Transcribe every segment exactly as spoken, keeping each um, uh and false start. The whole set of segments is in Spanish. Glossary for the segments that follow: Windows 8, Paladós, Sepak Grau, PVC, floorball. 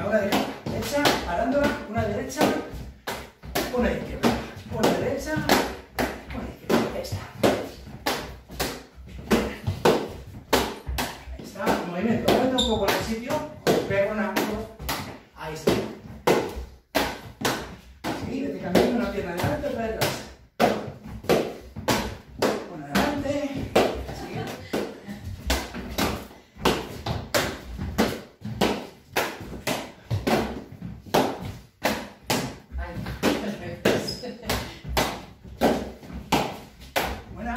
Venga, una derecha, parándola, una derecha, una izquierda, una derecha, una izquierda, ahí está. Ahí está, movimiento, vuelta un poco en el sitio, pega una, ahí está. Así, vete cambiando una pierna adelante, otra detrás. Una adelante, así. Buena.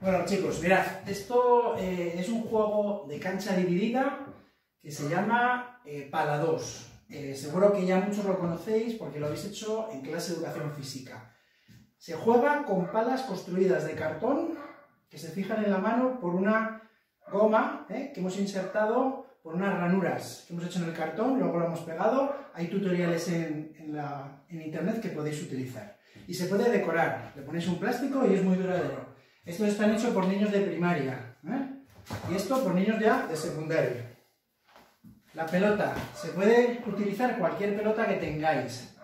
Bueno, chicos, mirad, esto eh, es un juego de cancha dividida que se llama eh, Paladós. Eh, seguro que ya muchos lo conocéis porque lo habéis hecho en clase de educación física. Se juega con palas construidas de cartón que se fijan en la mano por una goma eh, que hemos insertado por unas ranuras que hemos hecho en el cartón, luego lo hemos pegado. Hay tutoriales en, en, la, en internet que podéis utilizar. Y se puede decorar, le ponéis un plástico y es muy duradero. Esto está hecho por niños de primaria, ¿eh? Y esto por niños ya de secundaria. La pelota, se puede utilizar cualquier pelota que tengáis,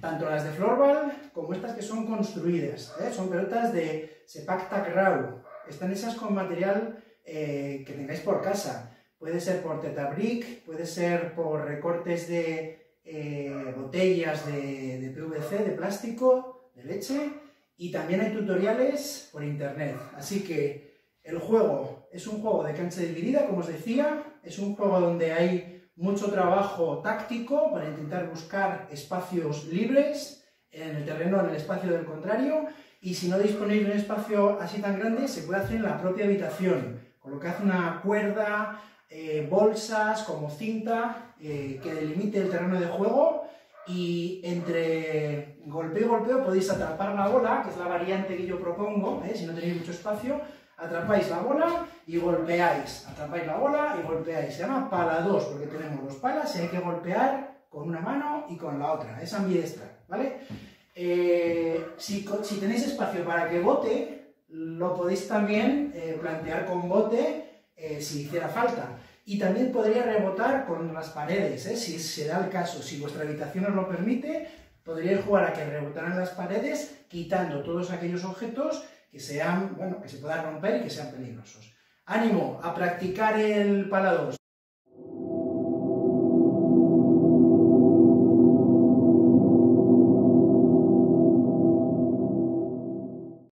tanto las de floorball como estas que son construidas, ¿eh? Son pelotas de Sepak Grau, están hechas con material eh, que tengáis por casa, puede ser por tetabric, puede ser por recortes de eh, botellas de, de P V C, de plástico, de leche. Y también hay tutoriales por internet, así que el juego es un juego de cancha dividida, como os decía, es un juego donde hay mucho trabajo táctico para intentar buscar espacios libres en el terreno, en el espacio del contrario, y si no disponéis de un espacio así tan grande, se puede hacer en la propia habitación, colocad una cuerda, eh, bolsas como cinta eh, que delimite el terreno de juego. Y entre golpeo y golpeo podéis atrapar la bola, que es la variante que yo propongo, ¿eh? Si no tenéis mucho espacio, atrapáis la bola y golpeáis, atrapáis la bola y golpeáis. Se llama Paladós porque tenemos dos palas y hay que golpear con una mano y con la otra, es ambidiestra, ¿vale? Eh, si, si tenéis espacio para que bote, lo podéis también eh, plantear con bote eh, si hiciera falta. Y también podría rebotar con las paredes, ¿eh? Si se da el caso, si vuestra habitación os lo permite, podríais jugar a que rebotaran las paredes, quitando todos aquellos objetos que sean, bueno, que se puedan romper y que sean peligrosos. ¡Ánimo a practicar el Paladós!